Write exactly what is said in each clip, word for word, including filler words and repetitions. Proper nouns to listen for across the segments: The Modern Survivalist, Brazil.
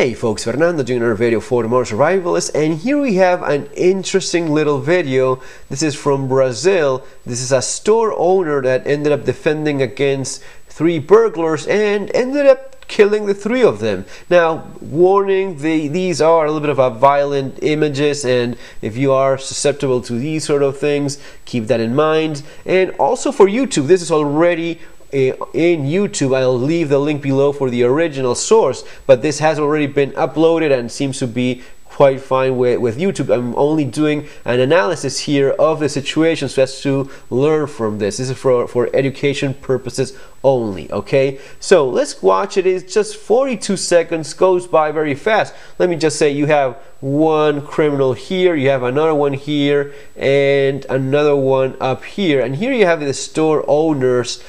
Hey folks, Fernando doing another video for The Modern Survivalist, and here we have an interesting little video. This is from Brazil. This is a store owner that ended up defending against three burglars and ended up killing the three of them. Now, warning, they, these are a little bit of a violent images, and if you are susceptible to these sort of things, keep that in mind. And also for YouTube, this is already in YouTube. I'll leave the link below for the original source, but this has already been uploaded and seems to be quite fine with, with YouTube. I'm only doing an analysis here of the situation so as to learn from this. This is for, for education purposes only, okay? So let's watch it. It's just forty-two seconds, goes by very fast. Let me just say you have one criminal here, you have another one here, and another one up here. And here you have the store owners.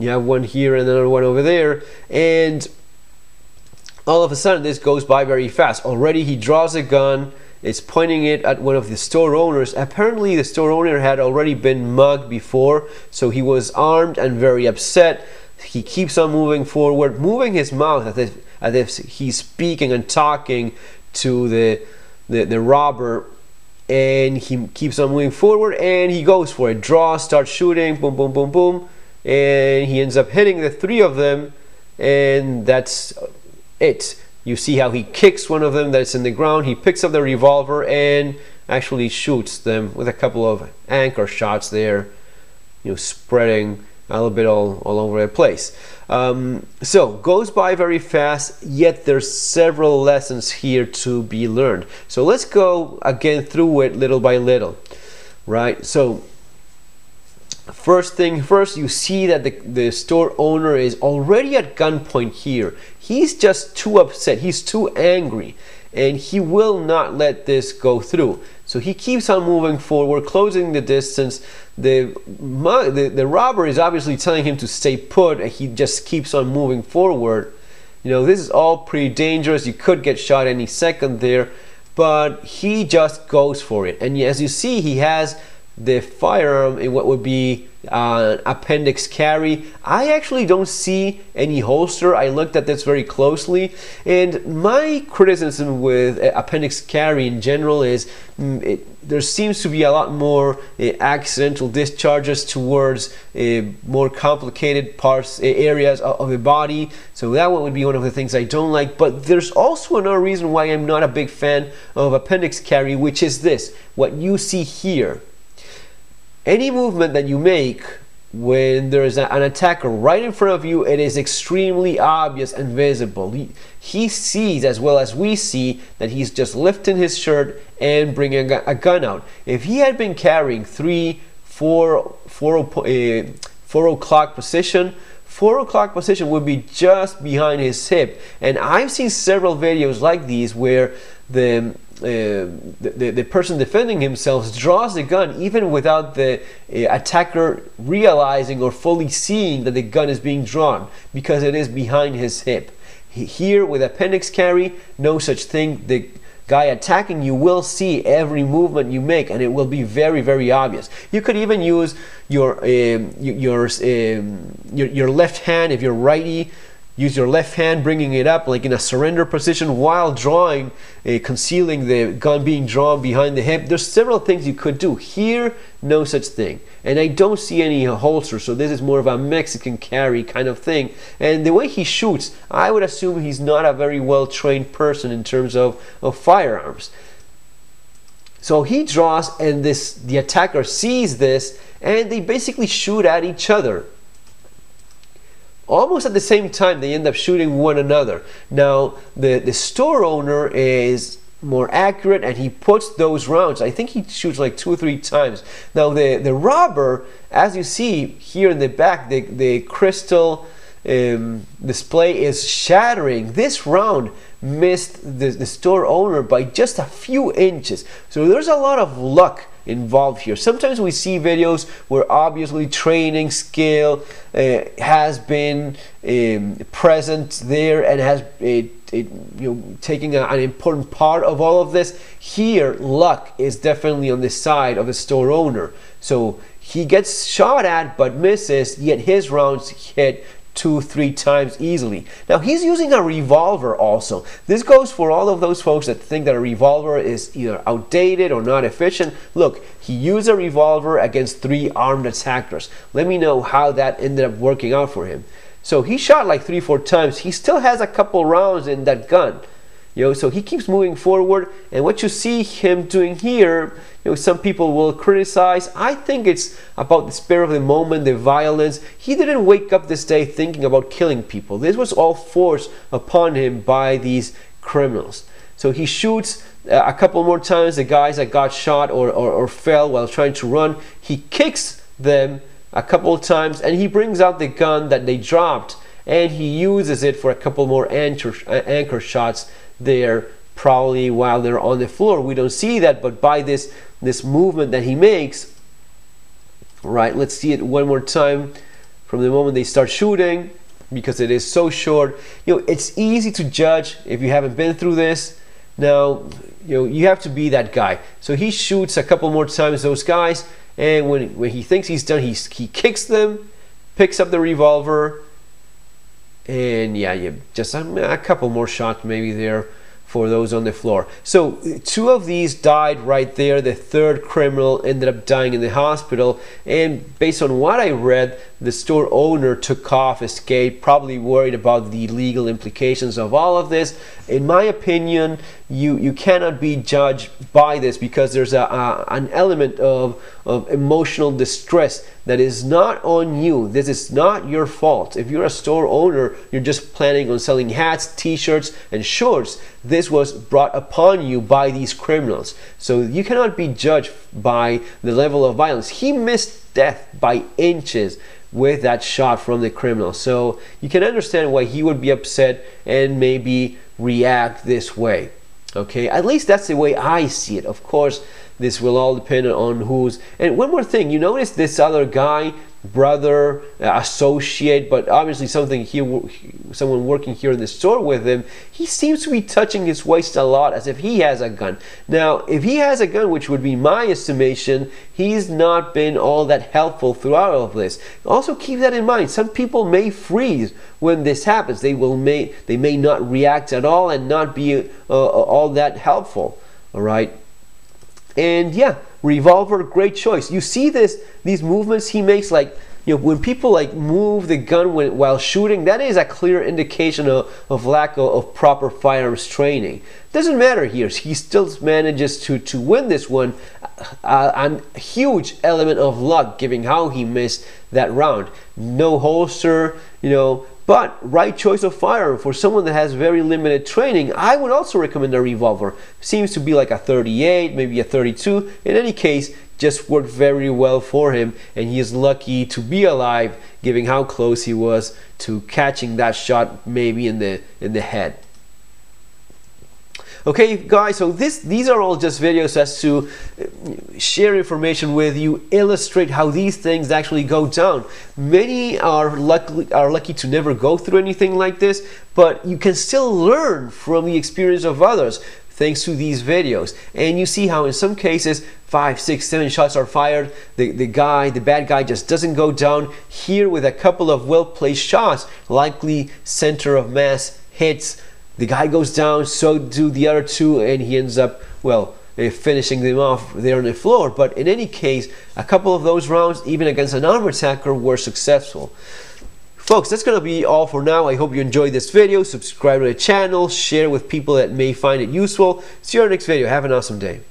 You have one here and another one over there, and all of a sudden this goes by very fast. Already he draws a gun, is pointing it at one of the store owners. Apparently the store owner had already been mugged before, so he was armed and very upset. He keeps on moving forward, moving his mouth as if, as if he's speaking and talking to the, the, the robber. And he keeps on moving forward and he goes for it. Draws, starts shooting, boom, boom, boom, boom. And he ends up hitting the three of them, and that's it. You see how he kicks one of them that's in the ground. He picks up the revolver and actually shoots them with a couple of anchor shots there, you know, spreading a little bit all, all over the place. Um, so goes by very fast, yet there's several lessons here to be learned. So let's go again through it little by little, right? So first thing first, you see that the, the store owner is already at gunpoint here. He's just too upset, he's too angry, and he will not let this go through. So he keeps on moving forward, closing the distance. The, the, the robber is obviously telling him to stay put, and he just keeps on moving forward. You know, this is all pretty dangerous. You could get shot any second there, but he just goes for it. And as you see, he has the firearm in what would be an uh, appendix carry. I actually don't see any holster. I looked at this very closely, and my criticism with appendix carry in general is it, there seems to be a lot more uh, accidental discharges towards uh, more complicated parts, uh, areas of, of the body. So that one would be one of the things I don't like. But there's also another reason why I'm not a big fan of appendix carry, which is this, what you see here. Any movement that you make when there is a, an attacker right in front of you, it is extremely obvious and visible. He, he sees as well as we see that he's just lifting his shirt and bringing a, a gun out. If he had been carrying three, four, four, uh, four o'clock position, four o'clock position would be just behind his hip. And I've seen several videos like these where the Uh, the, the person defending himself draws the gun even without the uh, attacker realizing or fully seeing that the gun is being drawn, because it is behind his hip. He, here with appendix carry, no such thing. The guy attacking you will see every movement you make, and it will be very, very obvious. You could even use your um, your um, your, your left hand if you're righty. Use your left hand, bringing it up like in a surrender position while drawing, uh, concealing the gun being drawn behind the hip. There's several things you could do. Here, no such thing. And I don't see any holster, so this is more of a Mexican carry kind of thing. And the way he shoots, I would assume he's not a very well-trained person in terms of, of firearms. So he draws, and this the attacker sees this, and they basically shoot at each other. Almost at the same time, they end up shooting one another. Now, the, the store owner is more accurate, and he puts those rounds. I think he shoots like two or three times. Now, the, the robber, as you see here in the back, the, the crystal um, display is shattering. This round missed the, the store owner by just a few inches. So there's a lot of luck involved here. Sometimes we see videos where obviously training, skill uh, has been um, present there and has it, it, you know, taking a, an important part of all of this. Here, luck is definitely on the side of the store owner. So he gets shot at but misses, yet his rounds hit two, three times easily. Now he's using a revolver also. This goes for all of those folks that think that a revolver is either outdated or not efficient. Look, he used a revolver against three armed attackers. Let me know how that ended up working out for him. So he shot like three, four times. He still has a couple rounds in that gun. You know, so he keeps moving forward, and what you see him doing here, you know, some people will criticize. I think it's about the spirit of the moment, the violence. He didn't wake up this day thinking about killing people. This was all forced upon him by these criminals. So he shoots uh, a couple more times the guys that got shot or, or, or fell while trying to run. He kicks them a couple of times, and he brings out the gun that they dropped, and he uses it for a couple more anchor, uh, anchor shots there, probably while they're on the floor. We don't see that, but by this this movement that he makes, right, let's see it one more time from the moment they start shooting, because it is so short. You know, it's easy to judge if you haven't been through this. Now, you know, you have to be that guy. So he shoots a couple more times those guys, and when, when he thinks he's done, he, he kicks them, picks up the revolver, and yeah, yeah, just a, a couple more shots maybe there for those on the floor. So two of these died right there. The third criminal ended up dying in the hospital, and based on what I read, the store owner took off, escaped, probably worried about the legal implications of all of this. In my opinion, you you cannot be judged by this, because there's a, a an element of of emotional distress that is not on you. This is not your fault. If you're a store owner, you're just planning on selling hats, t-shirts, and shorts. This was brought upon you by these criminals. So you cannot be judged by the level of violence. He missed death by inches with that shot from the criminal. So you can understand why he would be upset and maybe react this way. Okay, at least that's the way I see it. Of course, this will all depend on who's. And one more thing, you notice this other guy, brother, associate, but obviously something here, someone working here in the store with him, he seems to be touching his waist a lot, as if he has a gun. Now, if he has a gun, which would be my estimation, he's not been all that helpful throughout all of this. Also, keep that in mind. Some people may freeze when this happens. They will may they may not react at all and not be uh, all that helpful. All right. And yeah, revolver, great choice. You see this, these movements he makes, like, you know, when people like move the gun when, while shooting, that is a clear indication of, of lack of, of proper firearms training. Doesn't matter here, he still manages to, to win this one. A, a huge element of luck, given how he missed that round. No holster, you know, but right choice of firearm for someone that has very limited training. I would also recommend a revolver. Seems to be like a thirty-eight, maybe a thirty-two. In any case, just worked very well for him, and he is lucky to be alive, given how close he was to catching that shot, maybe in the in the head. Okay, guys, so this, these are all just videos as to share information with you, illustrate how these things actually go down. Many are lucky, are lucky to never go through anything like this, but you can still learn from the experience of others thanks to these videos. And you see how in some cases, five, six, seven shots are fired. The, the guy, the bad guy just doesn't go down. Here with a couple of well-placed shots, likely center of mass hits, the guy goes down, so do the other two, and he ends up, well, finishing them off there on the floor. But in any case, a couple of those rounds, even against an armed attacker, were successful. Folks, that's gonna be all for now. I hope you enjoyed this video. Subscribe to the channel, share with people that may find it useful. See you in our next video. Have an awesome day.